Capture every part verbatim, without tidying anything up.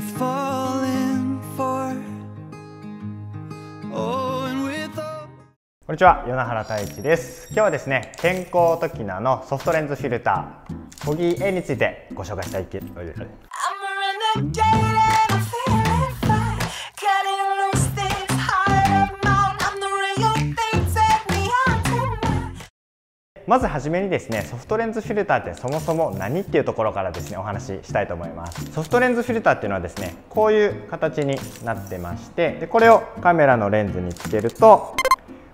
worth falling for. Oh, and with all. こんにちは、米原太一です。今日はですね、健康トキナのソフトレンズフィルター、コギ A についてご紹介したいけ。まずはじめにですね、ソフトレンズフィルターってそもそも何っていうところからですね、お話ししたいと思います。ソフトレンズフィルターっていうのはですね、こういう形になってまして、でこれをカメラのレンズにつけると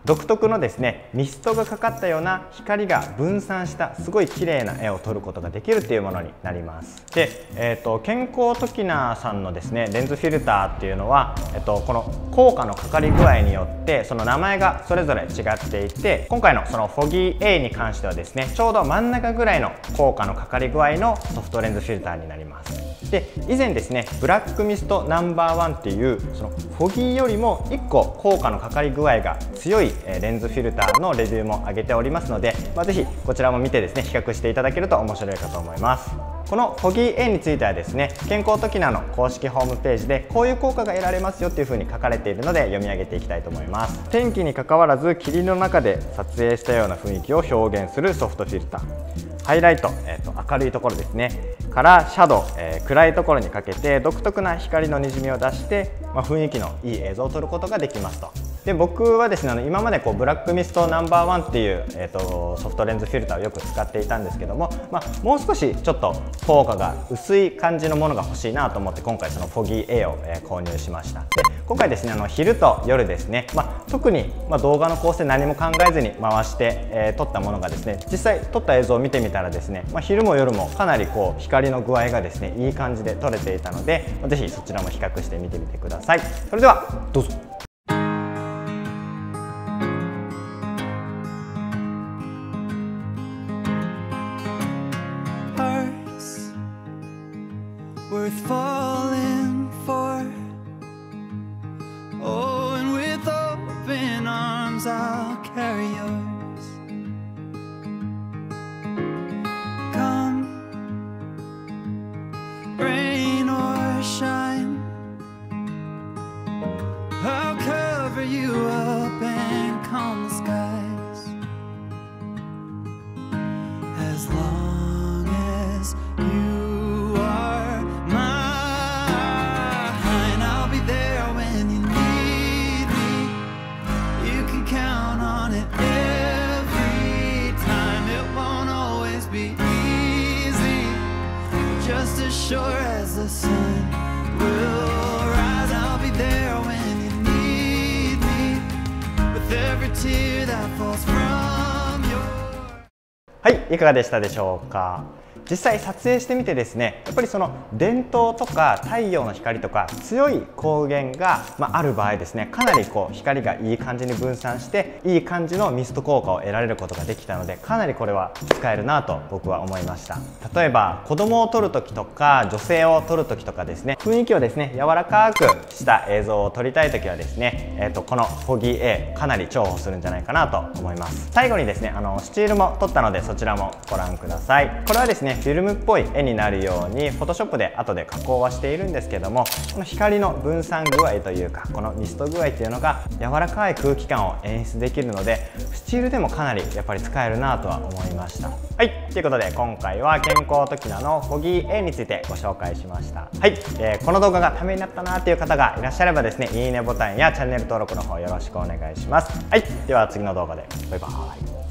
独特のですね、ミストがかかったような光が分散したすごい綺麗な絵を撮ることができるっていうものになります。で、えーと、健康トキナさんのですねレンズフィルターっていうのは、えーと、この効果のかかり具合によってその名前がそれぞれ違っていて、今回のそのフォギー A に関してはですね、ちょうど真ん中ぐらいの効果のかかり具合のソフトレンズフィルターになります。で、以前ですね、ブラックミストナンバーワンっていうそのフォギーよりもいっこ効果のかかり具合が強いレンズフィルターのレビューも上げておりますので、まあ、ぜひこちらも見てですね、比較していただけると面白いかと思います。このフォギー A についてはですね、健康トキナの公式ホームページでこういう効果が得られますよっていう風に書かれているので、読み上げていきたいと思います。天気にかかわらず霧の中で撮影したような雰囲気を表現するソフトフィルター、ハイライト、えーと、明るいところですねからシャドウ、えー、暗いところにかけて独特な光のにじみを出して、まあ、雰囲気のいい映像を撮ることができますと。で、僕はですね、あの今までこうブラックミストナンバーワンっていう、えーと、ソフトレンズフィルターをよく使っていたんですけども、まあ、もう少しちょっと効果が薄い感じのものが欲しいなと思って、今回そのフォギー A を購入しました。で、今回ですね、あの昼と夜ですね、まあ、特にまあ動画の構成何も考えずに回して、えー、撮ったものがですね、実際撮った映像を見てみたらですね、まあ、昼も夜もかなりこう光の具合がですねいい感じで撮れていたので、ぜひそちらも比較して見てみてください。それではどうぞ。Worth falling for. Oh, and with open arms I'll carry yours. Come, rain or shine, I'll cover you up and calm the skies. As long as you. Just as sure as the sun will rise, I'll be there when you need me. With every tear that falls from your. はい、いかがでしたでしょうか。実際撮影してみてですね、やっぱりその電灯とか太陽の光とか強い光源が、まあ、ある場合ですね、かなりこう光がいい感じに分散していい感じのミスト効果を得られることができたので、かなりこれは使えるなと僕は思いました。例えば子供を撮る時とか女性を撮る時とかですね、雰囲気をですね柔らかくした映像を撮りたい時はですね、えーと、このフォギー A かなり重宝するんじゃないかなと思います。最後にですね、あのスチールも撮ったのでそちらもご覧ください。これはですねフィルムっぽい絵になるようにフォトショップで後で加工はしているんですけども、この光の分散具合というかこのミスト具合っていうのが柔らかい空気感を演出できるので、スチールでもかなりやっぱり使えるなとは思いました。はい、ということで今回は健康トキナのフォギー A についてご紹介しました。はい、えー、この動画がためになったなという方がいらっしゃればですね、いいねボタンやチャンネル登録の方よろしくお願いします。はい、では次の動画でバイバーイ。